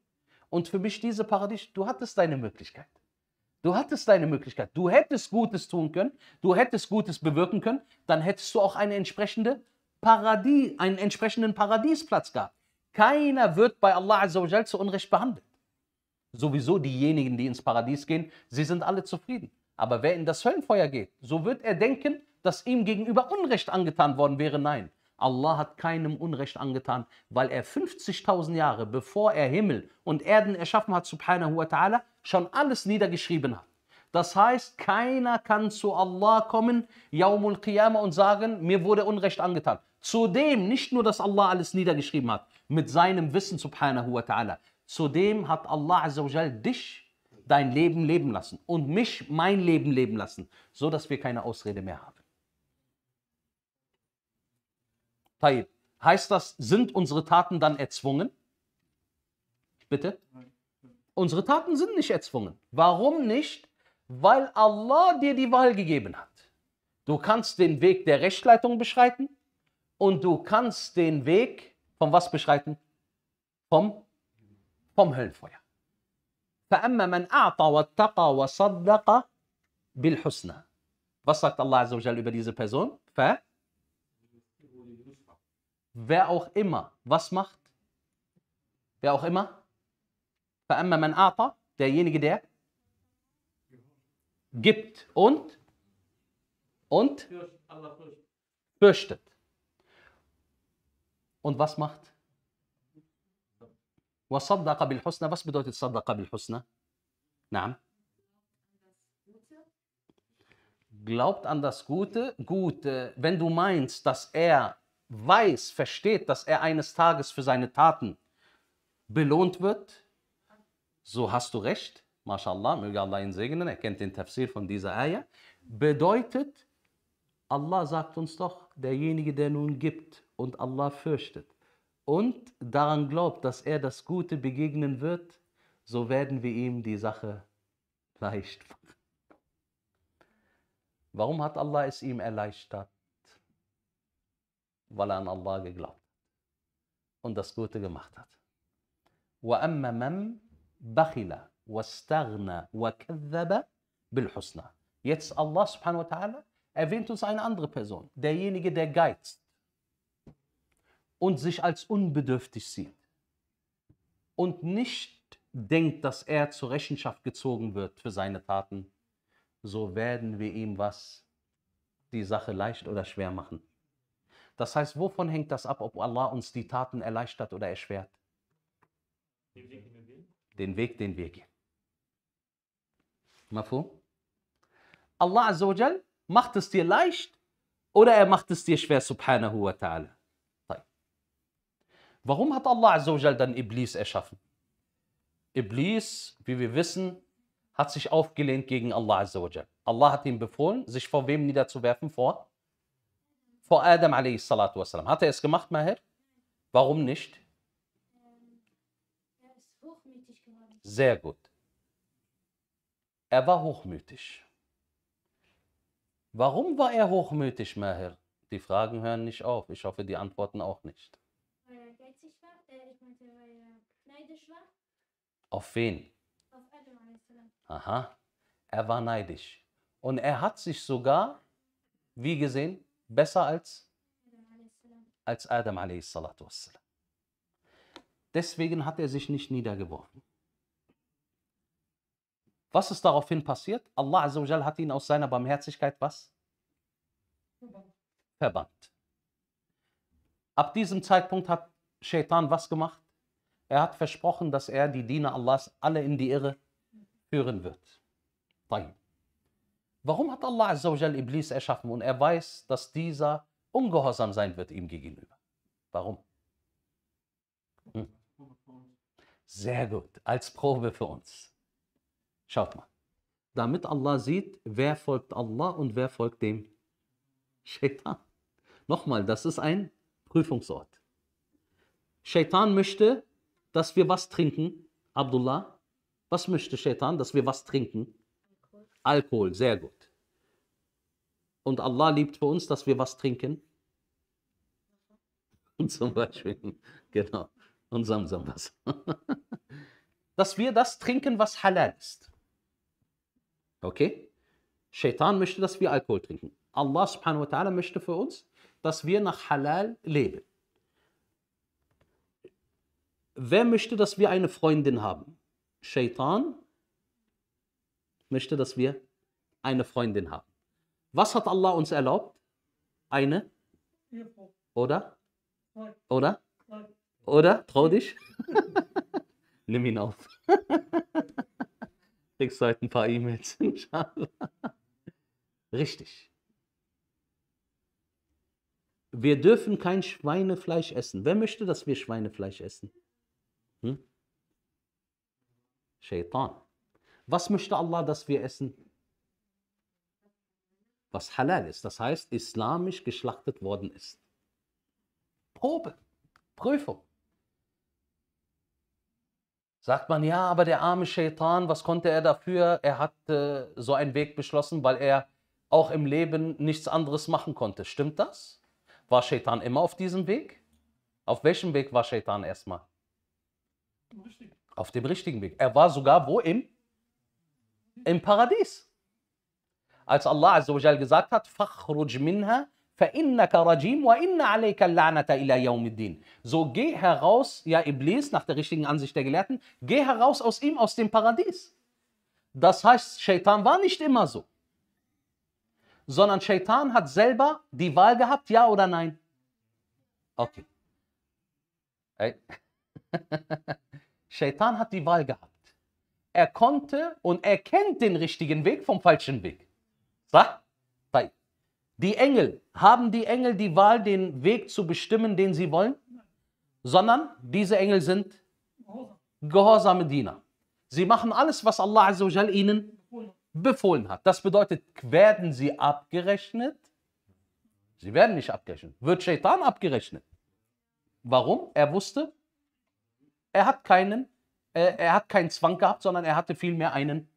Und für mich diese Paradies, du hattest deine Möglichkeit. Du hattest deine Möglichkeit. Du hättest Gutes tun können. Du hättest Gutes bewirken können. Dann hättest du auch eine entsprechende Paradies, einen entsprechenden Paradiesplatz gehabt. Keiner wird bei Allah Azza wa Jal zu Unrecht behandelt. Sowieso diejenigen, die ins Paradies gehen, sie sind alle zufrieden. Aber wer in das Höllenfeuer geht, so wird er denken, dass ihm gegenüber Unrecht angetan worden wäre. Nein, Allah hat keinem Unrecht angetan, weil er fünfzigtausend Jahre, bevor er Himmel und Erden erschaffen hat, subhanahu wa ta'ala, schon alles niedergeschrieben hat. Das heißt, keiner kann zu Allah kommen, Yawmul Qiyama, und sagen, mir wurde Unrecht angetan. Zudem, nicht nur, dass Allah alles niedergeschrieben hat, mit seinem Wissen, subhanahu wa ta'ala, zudem hat Allah Azza wa Jal dich dein Leben leben lassen und mich mein Leben leben lassen, so dass wir keine Ausrede mehr haben. Taib, heißt das, sind unsere Taten dann erzwungen? Bitte? Unsere Taten sind nicht erzwungen. Warum nicht? Weil Allah dir die Wahl gegeben hat. Du kannst den Weg der Rechtsleitung beschreiten und du kannst den Weg von was beschreiten? Vom vom Höllenfeuer. Was sagt Allah Azza wa Jal über diese Person? Wer auch immer, was macht? Wer auch immer? Derjenige, der gibt und und fürchtet. Und was macht? Was bedeutet Saddaqa bil Husna? Naam. Glaubt an das Gute. Gut, wenn du meinst, dass er weiß, versteht, dass er eines Tages für seine Taten belohnt wird, so hast du recht. MashaAllah, möge Allah ihn segnen, er kennt den Tafsir von dieser Ayah. Bedeutet, Allah sagt uns doch, derjenige, der nun gibt und Allah fürchtet und daran glaubt, dass er das Gute begegnen wird, so werden wir ihm die Sache leicht machen. Warum hat Allah es ihm erleichtert? Weil er an Allah geglaubt und das Gute gemacht hat. وَأَمَّا مَنْ بَخِلَ وَاسْتَغْنَى وَكَذَّبَ بِالْحُسْنَى. Jetzt Allah subhanahu wa ta'ala erwähnt uns eine andere Person, derjenige, der geizt und sich als unbedürftig sieht und nicht denkt, dass er zur Rechenschaft gezogen wird für seine Taten, so werden wir ihm was, die Sache leicht oder schwer machen. Das heißt, wovon hängt das ab, ob Allah uns die Taten erleichtert oder erschwert? Den Weg, den wir gehen. Den Weg, den wir gehen. Mafhum? Allah Azza wa Jal macht es dir leicht oder er macht es dir schwer, subhanahu wa ta'ala. Warum hat Allah Azza wa Jal dann Iblis erschaffen? Iblis, wie wir wissen, hat sich aufgelehnt gegen Allah Azza wa Jal. Allah hat ihm befohlen, sich vor wem niederzuwerfen? Vor? Vor Adam alaihi salatu wassalam. Hat er es gemacht, Maher? Warum nicht? Er ist hochmütig geworden. Sehr gut. Er war hochmütig. Warum war er hochmütig, Maher? Die Fragen hören nicht auf. Ich hoffe, die Antworten auch nicht. Weil er geizig war, äh, ich meinte, weil er neidisch war. Auf wen? Auf Adam alaihi salam. Aha, er war neidisch. Und er hat sich sogar, wie gesehen, besser als als Adam alaihi salam. Deswegen hat er sich nicht niedergeworfen. Was ist daraufhin passiert? Allah Azza wa Jalla hat ihn aus seiner Barmherzigkeit was? Verbannt. Ab diesem Zeitpunkt hat Shaitan was gemacht? Er hat versprochen, dass er die Diener Allahs alle in die Irre führen wird. Warum hat Allah Azza wa Jalla Iblis erschaffen und er weiß, dass dieser ungehorsam sein wird ihm gegenüber? Warum? Hm. Sehr gut, als Probe für uns. Schaut mal. Damit Allah sieht, wer folgt Allah und wer folgt dem Shaitan. Nochmal, das ist ein Prüfungsort. Shaitan möchte, dass wir was trinken. Abdullah, was möchte Shaitan, dass wir was trinken? Alkohol. Alkohol, sehr gut. Und Allah liebt für uns, dass wir was trinken? Und zum Beispiel, genau, und Samsamwasser. Dass wir das trinken, was halal ist. Okay? Shaitan möchte, dass wir Alkohol trinken. Allah subhanahu wa ta'ala möchte für uns, dass wir nach halal leben. Wer möchte, dass wir eine Freundin haben? Shaitan möchte, dass wir eine Freundin haben. Was hat Allah uns erlaubt? Eine? Oder? Oder? Oder? Trau dich? Nimm ihn auf. Kriegst du heute ein paar E-Mails, inshallah. Richtig. Wir dürfen kein Schweinefleisch essen. Wer möchte, dass wir Schweinefleisch essen? Hm? Shaitan. Was möchte Allah, dass wir essen? Was halal ist, das heißt, islamisch geschlachtet worden ist. Probe, Prüfung. Sagt man, ja, aber der arme Shaitan, was konnte er dafür? Er hat äh, so einen Weg beschlossen, weil er auch im Leben nichts anderes machen konnte. Stimmt das? War Shaitan immer auf diesem Weg? Auf welchem Weg war Shaitan erstmal? Auf dem richtigen Weg. Er war sogar wo? Im, im Paradies. Als Allah Azza wa Jalla gesagt hat, فَخْرُجْ مِنْهَا فَإِنَّكَ رَجِيمٌ وَإِنَّ عَلَيْكَ اللَّعْنَةَ إِلَى يَوْمِ الدِّينِ. So geh heraus, ja Iblis, nach der richtigen Ansicht der Gelehrten, geh heraus aus ihm, aus dem Paradies. Das heißt, Shaitan war nicht immer so. Sondern Shaitan hat selber die Wahl gehabt, ja oder nein. Okay. Hey. Shaitan hat die Wahl gehabt. Er konnte und er kennt den richtigen Weg vom falschen Weg. Sag? Die Engel, haben die Engel die Wahl, den Weg zu bestimmen, den sie wollen? Sondern diese Engel sind gehorsame Diener. Sie machen alles, was Allah Azza wa Jalla ihnen befohlen hat. Das bedeutet, werden sie abgerechnet? Sie werden nicht abgerechnet. Wird Shaitan abgerechnet? Warum? Er wusste, er hat keinen, äh, er hat keinen Zwang gehabt, sondern er hatte vielmehr einen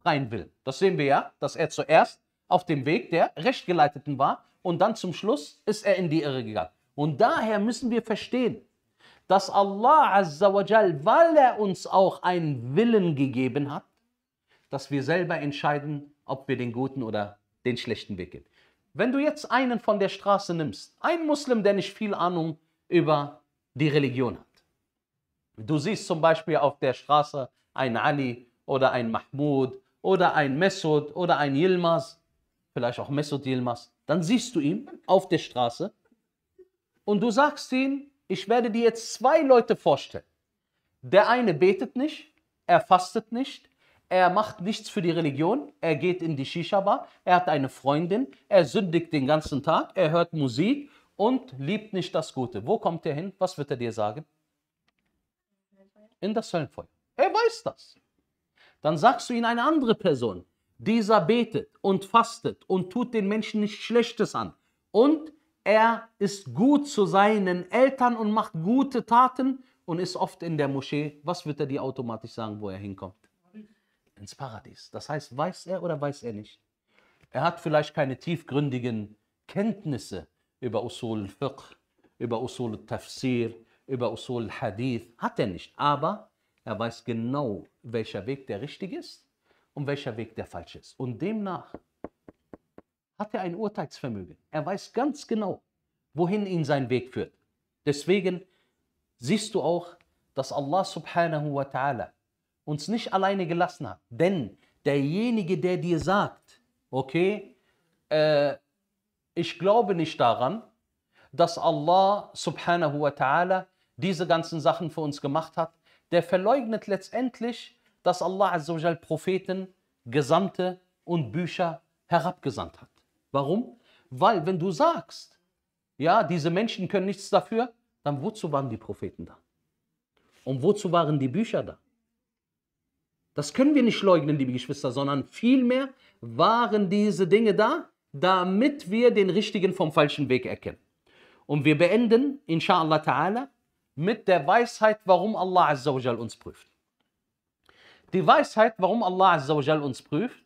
freien Willen. Das sehen wir ja, dass er zuerst auf dem Weg der Rechtgeleiteten war und dann zum Schluss ist er in die Irre gegangen. Und daher müssen wir verstehen, dass Allah Azza wa Jal, weil er uns auch einen Willen gegeben hat, dass wir selber entscheiden, ob wir den guten oder den schlechten Weg gehen. Wenn du jetzt einen von der Straße nimmst, einen Muslim, der nicht viel Ahnung über die Religion hat. Du siehst zum Beispiel auf der Straße einen Ali oder einen Mahmoud oder einen Mesud oder einen Yilmaz, vielleicht auch Mesut Yilmaz, dann siehst du ihn auf der Straße und du sagst ihm, ich werde dir jetzt zwei Leute vorstellen. Der eine betet nicht, er fastet nicht, er macht nichts für die Religion, er geht in die Shisha-Bar, er hat eine Freundin, er sündigt den ganzen Tag, er hört Musik und liebt nicht das Gute. Wo kommt er hin? Was wird er dir sagen? In das Höllenfeuer. Er weiß das. Dann sagst du ihn eine andere Person. Dieser betet und fastet und tut den Menschen nichts Schlechtes an. Und er ist gut zu seinen Eltern und macht gute Taten und ist oft in der Moschee. Was wird er dir automatisch sagen, wo er hinkommt? Ins Paradies. Das heißt, weiß er oder weiß er nicht? Er hat vielleicht keine tiefgründigen Kenntnisse über Usul al-Fiqh, über Usul al-Tafsir, über Usul al-Hadith. Hat er nicht. Aber er weiß genau, welcher Weg der richtige ist und welcher Weg der falsche ist. Und demnach hat er ein Urteilsvermögen. Er weiß ganz genau, wohin ihn sein Weg führt. Deswegen siehst du auch, dass Allah subhanahu wa ta'ala uns nicht alleine gelassen hat. Denn derjenige, der dir sagt, okay, äh, ich glaube nicht daran, dass Allah subhanahu wa ta'ala diese ganzen Sachen für uns gemacht hat, der verleugnet letztendlich, dass Allah azza wa jal Propheten, Gesandte und Bücher herabgesandt hat. Warum? Weil wenn du sagst, ja, diese Menschen können nichts dafür, dann wozu waren die Propheten da? Und wozu waren die Bücher da? Das können wir nicht leugnen, liebe Geschwister, sondern vielmehr waren diese Dinge da, damit wir den richtigen vom falschen Weg erkennen. Und wir beenden, inshallah ta'ala, mit der Weisheit, warum Allah azza wa jal uns prüft. Die Weisheit, warum Allah azza wa jal uns prüft,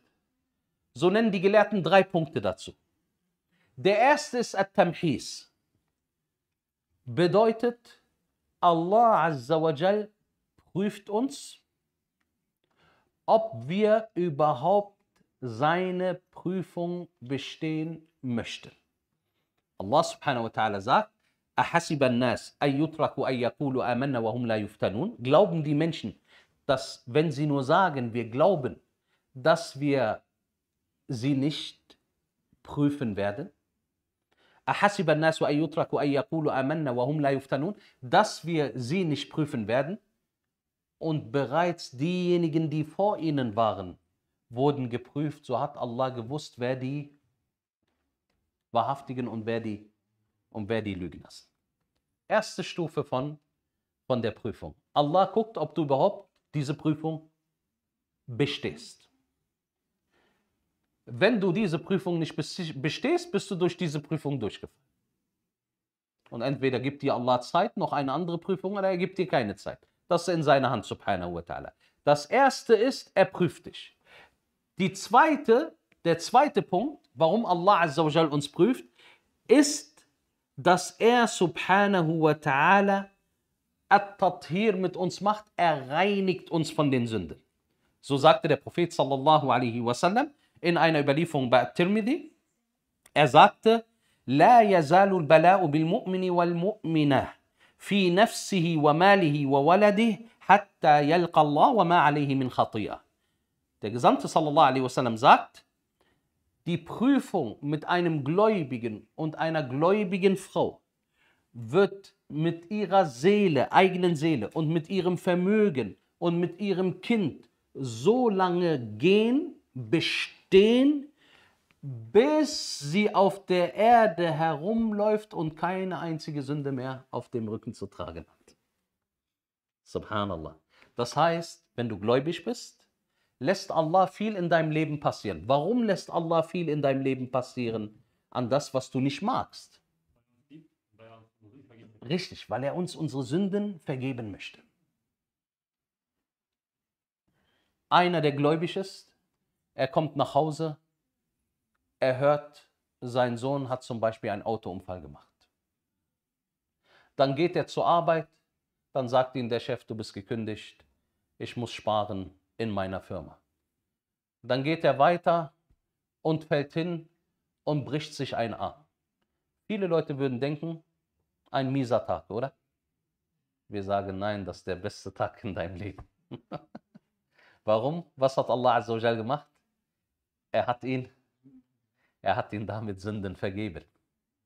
so nennen die Gelehrten drei Punkte dazu. Der erste ist At-Tamhis. Bedeutet, Allah azza wa jal prüft uns, ob wir überhaupt seine Prüfung bestehen möchten. Allah subhanahu wa ta'ala sagt, glauben die Menschen, dass wenn sie nur sagen, wir glauben, dass wir sie nicht prüfen werden, dass wir sie nicht prüfen werden, und bereits diejenigen, die vor ihnen waren, wurden geprüft, so hat Allah gewusst, wer die Wahrhaftigen und wer die, und wer die Lügner sind. Erste Stufe von, von der Prüfung. Allah guckt, ob du überhaupt diese Prüfung bestehst. Wenn du diese Prüfung nicht bestehst, bist du durch diese Prüfung durchgefallen. Und entweder gibt dir Allah Zeit, noch eine andere Prüfung, oder er gibt dir keine Zeit. Das ist in seiner Hand, subhanahu wa ta'ala. Das erste ist, er prüft dich. Die zweite, der zweite Punkt, warum Allah azza wa jal uns prüft, ist, dass er subhanahu wa ta'ala At-Tathir mit uns macht. Er reinigt uns von den Sünden. So sagte der Prophet sallallahu alaihi wasallam in einer Überlieferung bei At-Tirmidhi. Er sagte, La yazalu al-bala'u bil-mu'mini wal-mu'minah. في نفسه وماله وولده حتى يلقى الله وما عليه من خطيئة. Der Gesandte sallallahu alaihi wasallam sagt, die Prüfung mit einem Gläubigen und einer gläubigen Frau wird mit ihrer Seele, eigenen Seele und mit ihrem Vermögen und mit ihrem Kind so lange gehen, bestehen, bis sie auf der Erde herumläuft und keine einzige Sünde mehr auf dem Rücken zu tragen hat. Subhanallah. Das heißt, wenn du gläubig bist, lässt Allah viel in deinem Leben passieren. Warum lässt Allah viel in deinem Leben passieren? An das, was du nicht magst. Richtig, weil er uns unsere Sünden vergeben möchte. Einer, der gläubig ist, er kommt nach Hause, er hört, sein Sohn hat zum Beispiel einen Autounfall gemacht. Dann geht er zur Arbeit, dann sagt ihm der Chef, du bist gekündigt, ich muss sparen in meiner Firma. Dann geht er weiter und fällt hin und bricht sich einen Arm. Viele Leute würden denken, ein mieser Tag, oder? Wir sagen, nein, das ist der beste Tag in deinem Leben. Warum? Was hat Allah azza wa jal gemacht? Er hat ihn Er hat ihn damit Sünden vergeben.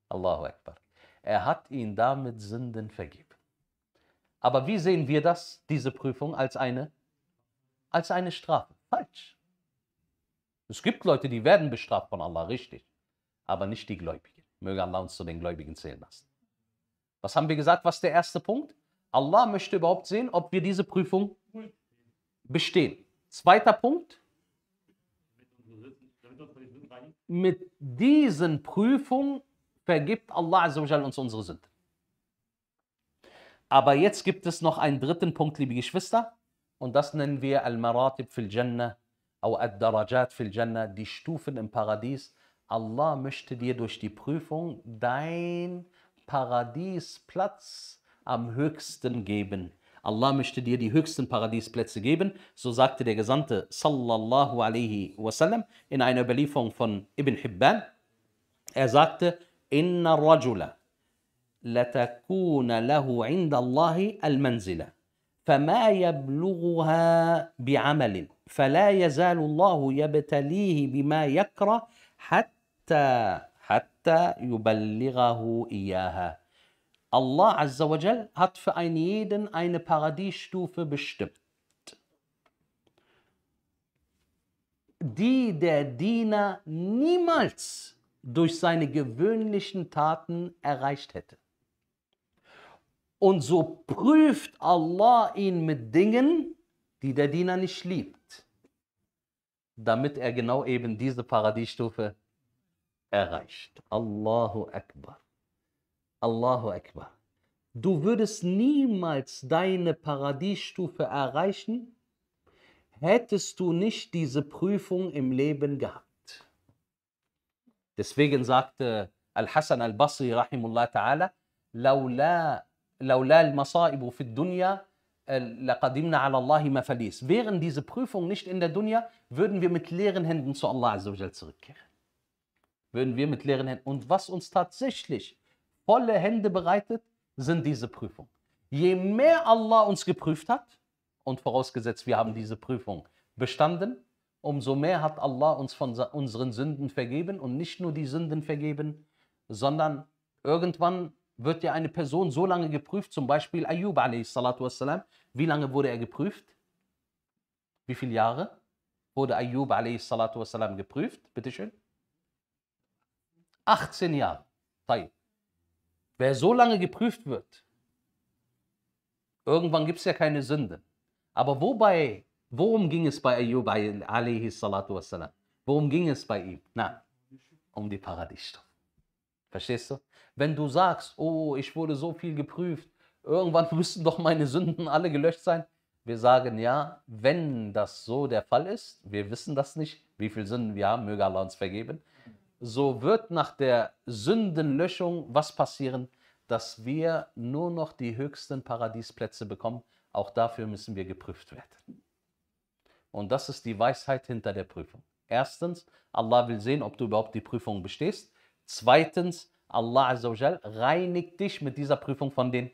Allahu Akbar. Er hat ihn damit Sünden vergeben. Aber wie sehen wir das, diese Prüfung, als eine, als eine Strafe? Falsch. Es gibt Leute, die werden bestraft von Allah, richtig. Aber nicht die Gläubigen. Möge Allah uns zu den Gläubigen zählen lassen. Was haben wir gesagt? Was ist der erste Punkt? Allah möchte überhaupt sehen, ob wir diese Prüfung bestehen. Zweiter Punkt. Mit diesen Prüfungen vergibt Allah azza wa jal uns unsere Sünden. Aber jetzt gibt es noch einen dritten Punkt, liebe Geschwister, und das nennen wir Al-Maratib fil Jannah auch ad-Darajat fil Jannah, die Stufen im Paradies. Allah möchte dir durch die Prüfung dein Paradiesplatz am höchsten geben. Allah möchte dir die höchsten Paradiesplätze geben. So sagte der Gesandte sallallahu alaihi wasallam in einer Überlieferung von Ibn Hibban. Er sagte: Inna rajula latakuna lahu inda Allahi al-manzila fama yablughuha bi'amalin fala yazalu Allahu yabtalihi bima yakra hatta hatta yuballighahu iyaha. Allah Azza wa Jal hat für einen jeden eine Paradiesstufe bestimmt, die der Diener niemals durch seine gewöhnlichen Taten erreicht hätte. Und so prüft Allah ihn mit Dingen, die der Diener nicht liebt, damit er genau eben diese Paradiesstufe erreicht. Allahu Akbar. Allahu Akbar. Du würdest niemals deine Paradiesstufe erreichen, hättest du nicht diese Prüfung im Leben gehabt. Deswegen sagte Al-Hasan al-Basri rahimullah ta'ala: Laula al-Masaibu fi dunya laqadimna ala Allahi mafalis. Wären diese Prüfungen nicht in der Dunya, würden wir mit leeren Händen zu Allah Azza wa Jal zurückkehren. Würden wir mit leeren Händen. Und was uns tatsächlich volle Hände bereitet, sind diese Prüfungen. Je mehr Allah uns geprüft hat, und vorausgesetzt wir haben diese Prüfung bestanden, umso mehr hat Allah uns von unseren Sünden vergeben, und nicht nur die Sünden vergeben, sondern irgendwann wird ja eine Person so lange geprüft, zum Beispiel Ayyub a s. Wie lange wurde er geprüft? Wie viele Jahre wurde Ayyub a s. geprüft? Bitteschön. achtzehn Jahre. Wer so lange geprüft wird, irgendwann gibt es ja keine Sünde. Aber wobei... Worum ging es bei Ayyub alaihi salatu wassalam? Worum ging es bei ihm? Na, um die Paradiesstufe. Verstehst du? Wenn du sagst, oh, ich wurde so viel geprüft, irgendwann müssten doch meine Sünden alle gelöscht sein. Wir sagen ja, wenn das so der Fall ist, wir wissen das nicht, wie viele Sünden wir haben, möge Allah uns vergeben. So wird nach der Sündenlöschung was passieren? Dass wir nur noch die höchsten Paradiesplätze bekommen. Auch dafür müssen wir geprüft werden. Und das ist die Weisheit hinter der Prüfung. Erstens, Allah will sehen, ob du überhaupt die Prüfung bestehst. Zweitens, Allah Azza wa Jal reinigt dich mit dieser Prüfung von den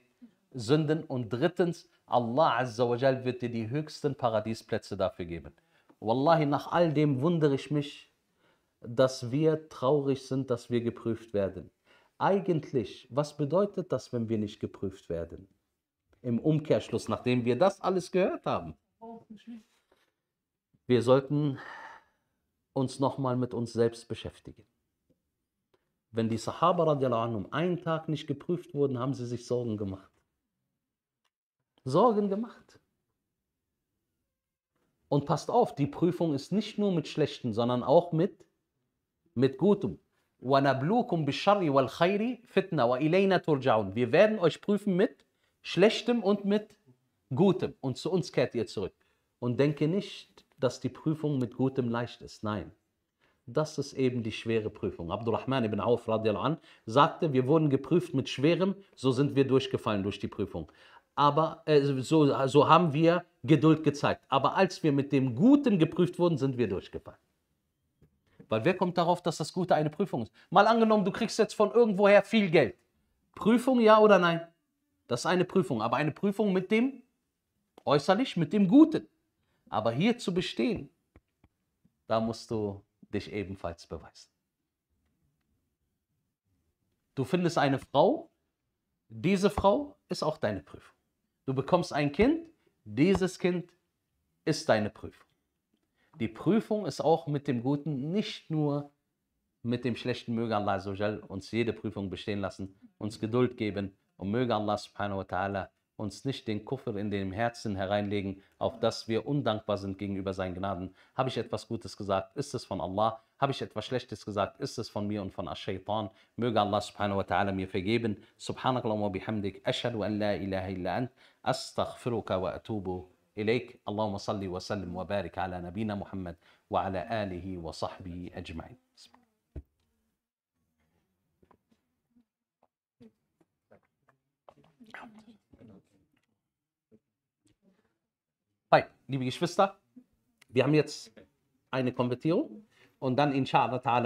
Sünden. Und drittens, Allah Azza wa Jal wird dir die höchsten Paradiesplätze dafür geben. Wallahi, nach all dem wundere ich mich, dass wir traurig sind, dass wir geprüft werden. Eigentlich, was bedeutet das, wenn wir nicht geprüft werden? Im Umkehrschluss, nachdem wir das alles gehört haben. Wir sollten uns nochmal mit uns selbst beschäftigen. Wenn die Sahaba radiallahu anhum einen Tag nicht geprüft wurden, haben sie sich Sorgen gemacht. Sorgen gemacht. Und passt auf, die Prüfung ist nicht nur mit Schlechtem, sondern auch mit, mit Gutem. وَنَبْلُوكُمْ بِالشَّرِّ وَالْخَيْرِ فِتْنَةً وَإِلَيْنَا تُرْجَعُونَ. Wir werden euch prüfen mit Schlechtem und mit Gutem. Und zu uns kehrt ihr zurück. Und denke nicht, dass die Prüfung mit Gutem leicht ist. Nein, das ist eben die schwere Prüfung. Abdurrahman ibn Auf radiallahu anh sagte, wir wurden geprüft mit Schwerem, so sind wir durchgefallen durch die Prüfung. Aber äh, so, so haben wir Geduld gezeigt. Aber als wir mit dem Guten geprüft wurden, sind wir durchgefallen. Weil wer kommt darauf, dass das Gute eine Prüfung ist? Mal angenommen, du kriegst jetzt von irgendwoher viel Geld. Prüfung, ja oder nein? Das ist eine Prüfung, aber eine Prüfung mit dem äußerlich, mit dem Guten. Aber hier zu bestehen, da musst du dich ebenfalls beweisen. Du findest eine Frau, diese Frau ist auch deine Prüfung. Du bekommst ein Kind, dieses Kind ist deine Prüfung. Die Prüfung ist auch mit dem Guten, nicht nur mit dem Schlechten. Möge Allah Azza wa Jal uns jede Prüfung bestehen lassen, uns Geduld geben und möge Allah subhanahu wa ta'ala uns nicht den Kufr in dem Herzen hereinlegen, auf das wir undankbar sind gegenüber seinen Gnaden. Habe ich etwas Gutes gesagt, ist es von Allah. Habe ich etwas Schlechtes gesagt, ist es von mir und von Ash-Shaytan. Möge Allah subhanahu wa ta'ala mir vergeben. Subhanakallahumma bihamdik. Ashhadu an la ilaha illa ant. Astaghfiruka wa atubu إليك اللهم صل وسلم وبارك على نبينا محمد وعلى آله وصحبه أجمعين. Hi, liebe Geschwister, wir haben jetzt eine Konvertierung und dann inshallah ta'ala